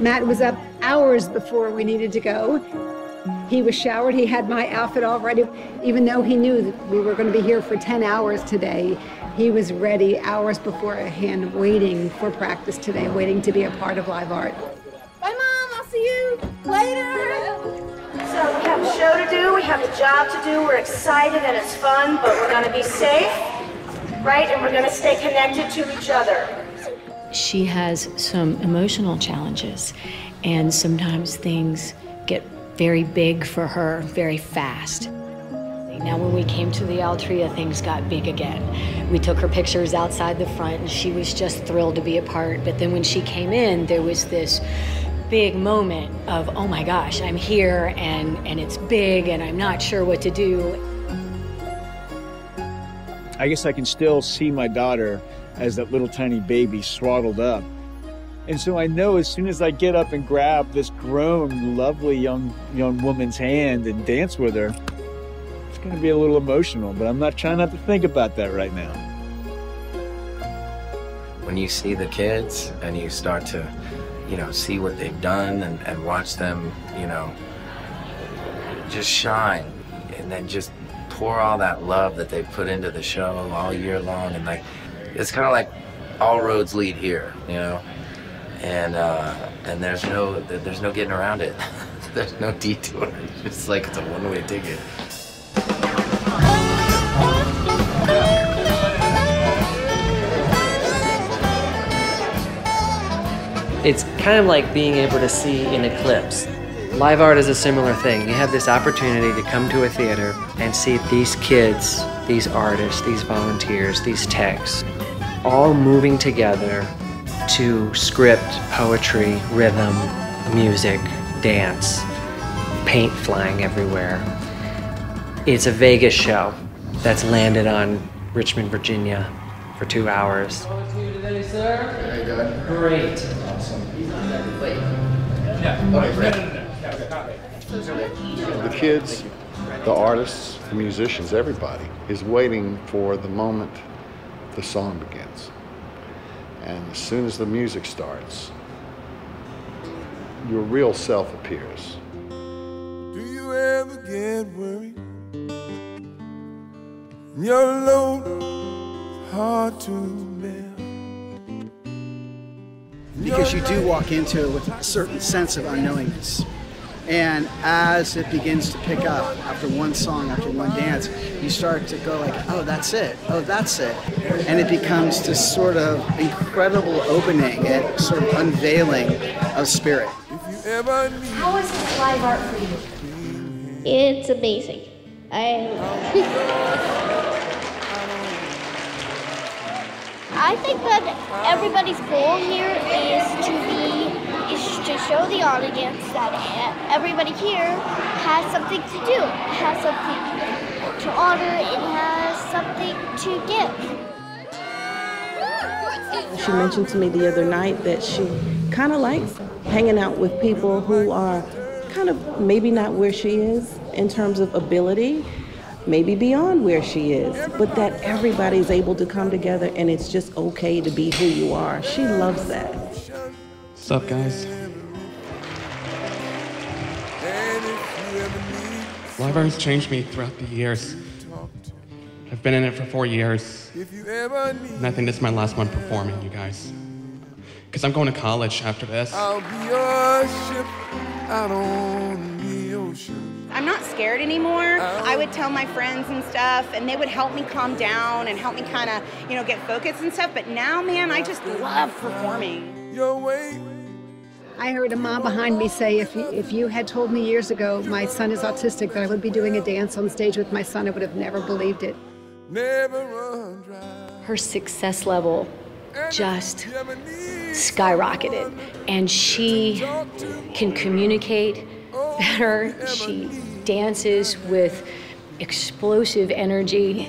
Matt was up hours before we needed to go. He was showered, he had my outfit all ready. Even though he knew that we were going to be here for 10 hours today, he was ready hours beforehand, waiting for practice today, waiting to be a part of Live Art. Bye, Mom, I'll see you later. So we have a show to do, we have a job to do, we're excited and it's fun, but we're going to be safe, right? And we're going to stay connected to each other. She has some emotional challenges, and sometimes things get very big for her very fast. Now when we came to the Altria, things got big again. We took her pictures outside the front, and she was just thrilled to be a part. But then when she came in, there was this big moment of, oh my gosh, I'm here, and it's big, and I'm not sure what to do. I guess I can still see my daughter as that little tiny baby swaddled up. And so I know as soon as I get up and grab this grown, lovely young woman's hand and dance with her, it's gonna be a little emotional, but I'm trying not to think about that right now. When you see the kids and you start to, see what they've done and watch them, just shine and then just pour all that love that they put into the show all year long, and it's kind of like all roads lead here, and there's no getting around it. There's no detour. It's like it's a one-way ticket. It's kind of like being able to see an eclipse. Live art is a similar thing. You have this opportunity to come to a theater and see these kids, these artists, these volunteers, these techs, all moving together to script, poetry, rhythm, music, dance, paint flying everywhere. It's a Vegas show that's landed on Richmond, Virginia for 2 hours. How are you today, sir? Very good. Great. Awesome. He's not that late. Yeah. Okay, great. The kids, the artists, the musicians, everybody is waiting for the moment the song begins. And as soon as the music starts, your real self appears. Do you ever get worried? Your load is hard to bear. Because you do walk into it with a certain sense of unknowingness. And as it begins to pick up, after one song, after one dance, you start to go like, oh, that's it, oh, that's it. And it becomes this sort of incredible opening and sort of unveiling of spirit. How is this live art for you? It's amazing. I love it. I think that everybody's goal here is to show the audience that everybody here has something to do, has something to honor, and has something to give. She mentioned to me the other night that she kind of likes hanging out with people who are kind of maybe not where she is in terms of ability, maybe beyond where she is, but that everybody's able to come together and it's just okay to be who you are. She loves that. What's up, guys? Live art has changed me throughout the years. I've been in it for 4 years, and I think this is my last one performing, you guys. Because I'm going to college after this. I'll be your ship out on the ocean. I'm not scared anymore. I would tell my friends and stuff, and they would help me calm down and help me kind of, get focused and stuff. But now, man, I just love performing. Your way. I heard a mom behind me say, if you had told me years ago my son is autistic, that I would be doing a dance on stage with my son, I would have never believed it. Her success level just skyrocketed, and she can communicate better. She dances with explosive energy.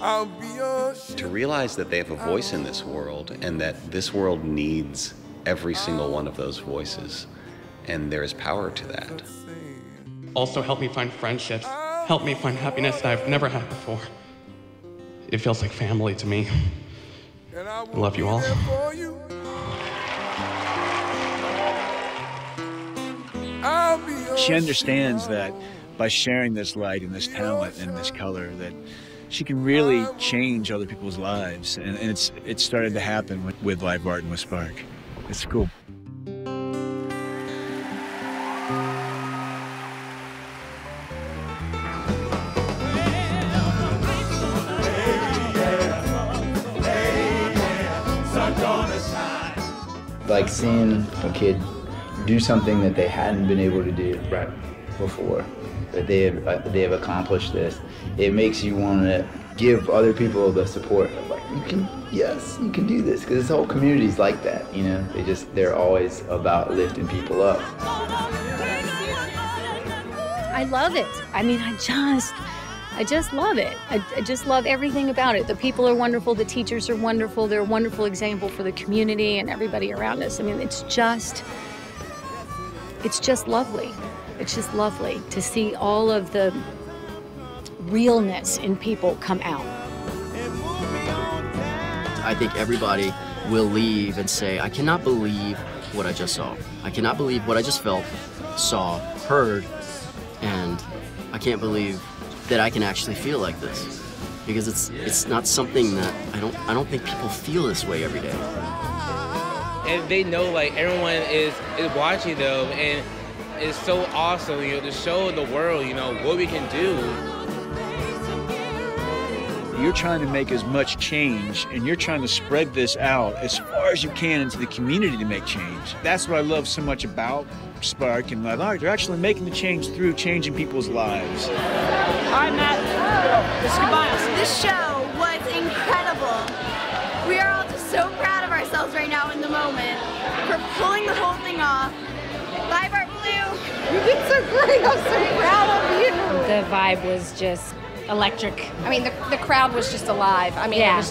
To realize that they have a voice in this world and that this world needs every single one of those voices, and there is power to that. Also help me find friendships, help me find happiness that I've never had before. It feels like family to me. I love you all. She understands that by sharing this light and this talent and this color that she can really change other people's lives. And it started to happen with Live Art and with SPARC. It's cool. Like seeing a kid do something that they hadn't been able to do before, that they have accomplished this, it makes you want to give other people the support of like, you can do this, because this whole community's like that, you know? They're always about lifting people up. I love it. I mean, I just love it. I just love everything about it. The people are wonderful, the teachers are wonderful, they're a wonderful example for the community and everybody around us. I mean, it's just lovely. It's just lovely to see all of the realness in people come out. I think everybody will leave and say, I cannot believe what I just saw. I cannot believe what I just felt, saw, heard, and I can't believe that I can actually feel like this. Because it's not something that I don't think people feel this way every day. And they know like everyone is watching them, and it's so awesome, you know, to show the world, you know, what we can do. You're trying to make as much change, and you're trying to spread this out as far as you can into the community to make change. That's what I love so much about SPARC and Live Art. They're actually making the change through changing people's lives. I'm Matt. This show was incredible. We are all just so proud of ourselves right now in the moment for pulling the whole thing off. Live Art Blue, you've been so great. I'm so proud of you. The vibe was just electric. I mean, the crowd was just alive. I mean, yeah.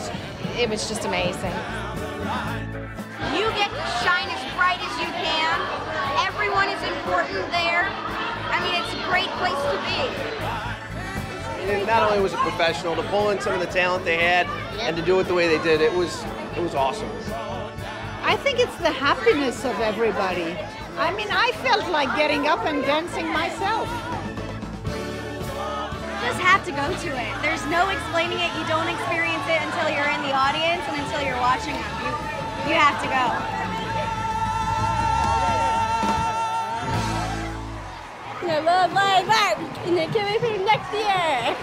It was just amazing. You get to shine as bright as you can. Everyone is important there. I mean, it's a great place to be. And not only was it professional, to pull in some of the talent they had and to do it the way they did, it was awesome. I think it's the happiness of everybody. I mean, I felt like getting up and dancing myself. You just have to go to it. There's no explaining it. You don't experience it until you're in the audience and until you're watching it. You have to go. I love Live Art, and they're coming for next year.